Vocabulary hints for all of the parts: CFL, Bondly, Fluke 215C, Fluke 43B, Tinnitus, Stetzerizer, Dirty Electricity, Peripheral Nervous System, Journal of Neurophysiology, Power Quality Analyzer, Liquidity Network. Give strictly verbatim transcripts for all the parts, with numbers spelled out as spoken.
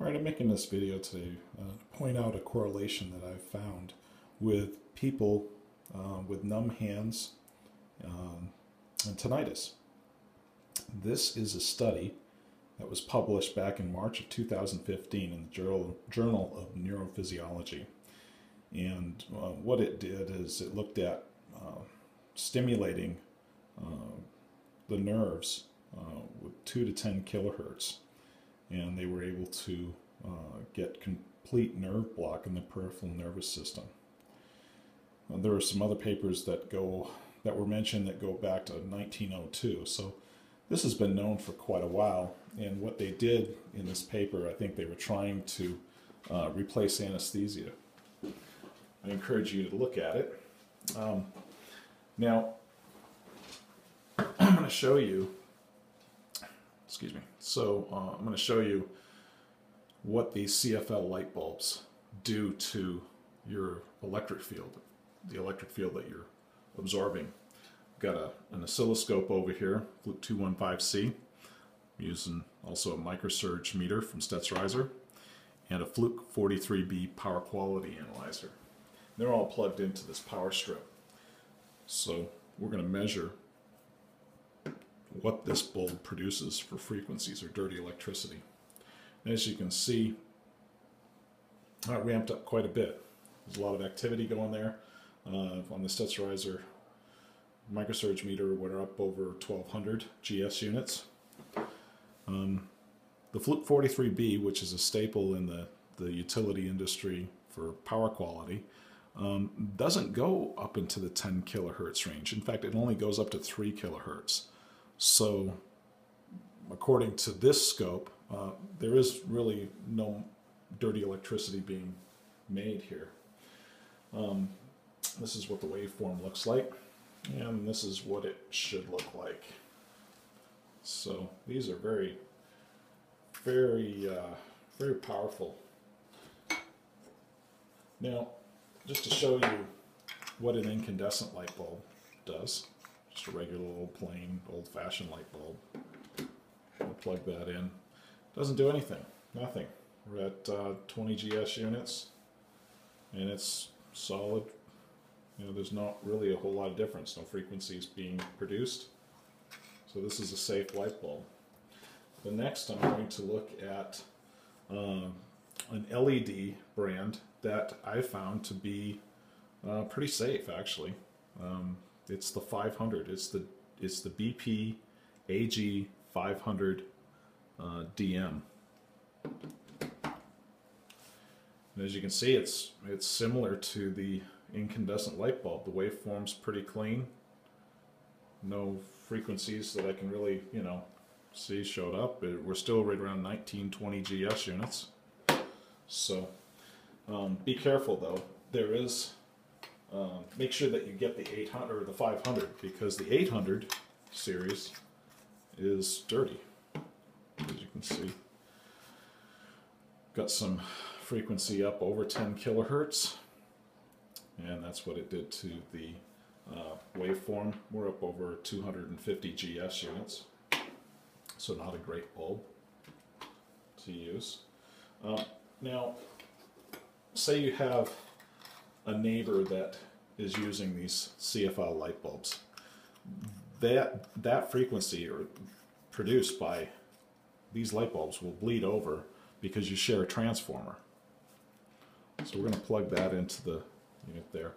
Alright, I'm making this video today uh, to point out a correlation that I've found with people uh, with numb hands um, and tinnitus. This is a study that was published back in March of two thousand fifteen in the Journal, Journal of Neurophysiology. And uh, what it did is it looked at uh, stimulating uh, the nerves uh, with two to ten kilohertz. And they were able to uh, get complete nerve block in the peripheral nervous system. Uh, there are some other papers that go that were mentioned that go back to nineteen oh two. So this has been known for quite a while. And what they did in this paper, I think they were trying to uh, replace anesthesia. I encourage you to look at it. Um, now, I'm going to show you. Excuse me. So uh, I'm going to show you what these C F L light bulbs do to your electric field, the electric field that you're absorbing. I've got a, an oscilloscope over here, Fluke two fifteen C, using also a microsurge meter from Stetzerizer, and a Fluke forty-three B power quality analyzer. They're all plugged into this power strip. So we're going to measure what this bulb produces for frequencies or dirty electricity. And as you can see, I ramped up quite a bit. There's a lot of activity going there. Uh, on the Stetzerizer microsurge meter, we're up over twelve hundred G S units. Um, the Fluke forty-three B, which is a staple in the, the utility industry for power quality, um, doesn't go up into the ten kilohertz range. In fact, it only goes up to three kilohertz. So, according to this scope, uh, there is really no dirty electricity being made here. Um, this is what the waveform looks like, and this is what it should look like. So, these are very, very, uh, very powerful. Now, just to show you what an incandescent light bulb does. Just a regular old plain old-fashioned light bulb. We'll plug that in. Doesn't do anything. Nothing. We're at uh, twenty G S units, and it's solid. You know, there's not really a whole lot of difference. No frequencies being produced. So this is a safe light bulb. The next, I'm going to look at um, an L E D brand that I found to be uh, pretty safe, actually. Um, It's the five hundred. It's the it's the B P A G five hundred uh, D M. And as you can see, it's it's similar to the incandescent light bulb. The waveform's pretty clean. No frequencies that I can really you know see showed up. It, we're still right around nineteen, twenty G S units. So um, be careful though. There is. Um, make sure that you get the eight hundred or the five hundred, because the eight hundred series is dirty, as you can see. Got some frequency up over ten kilohertz, and that's what it did to the uh, waveform. We're up over two hundred fifty G S units, so not a great bulb to use. Uh, now, say you have a neighbor that is using these C F L light bulbs. That that frequency or produced by these light bulbs will bleed over because you share a transformer. So we're going to plug that into the unit there.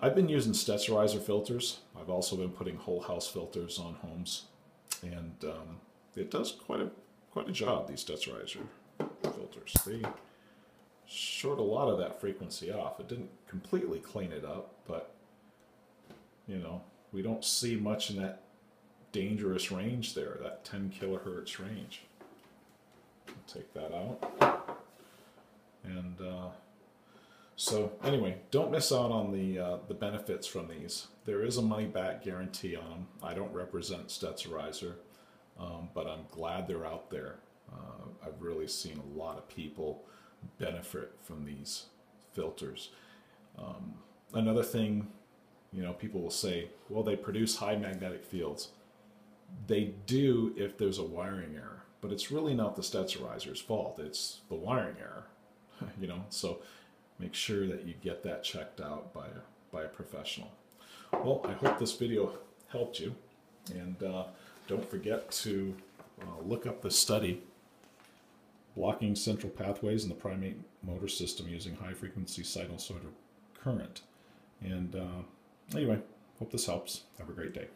I've been using Stetzerizer filters. I've also been putting whole house filters on homes, and um, it does quite a quite a job. These Stetzerizer filters. They short a lot of that frequency off. It didn't completely clean it up, but you know, we don't see much in that dangerous range there, that ten kilohertz range. I'll take that out. And uh, so anyway, don't miss out on the uh, the benefits from these. There is a money back guarantee on them. I don't represent Stetzerizer, um, but I'm glad they're out there. Uh, I've really seen a lot of people benefit from these filters. Um, another thing, you know, people will say, well, they produce high magnetic fields. They do if there's a wiring error. but it's really not the Stetzerizer's fault. It's the wiring error, you know, so make sure that you get that checked out by, by a professional. Well, I hope this video helped you, and uh, don't forget to uh, look up the study, Blocking Central Pathways in the Primate Motor System Using High-Frequency Sinusoidal Current. And uh, anyway, hope this helps. Have a great day.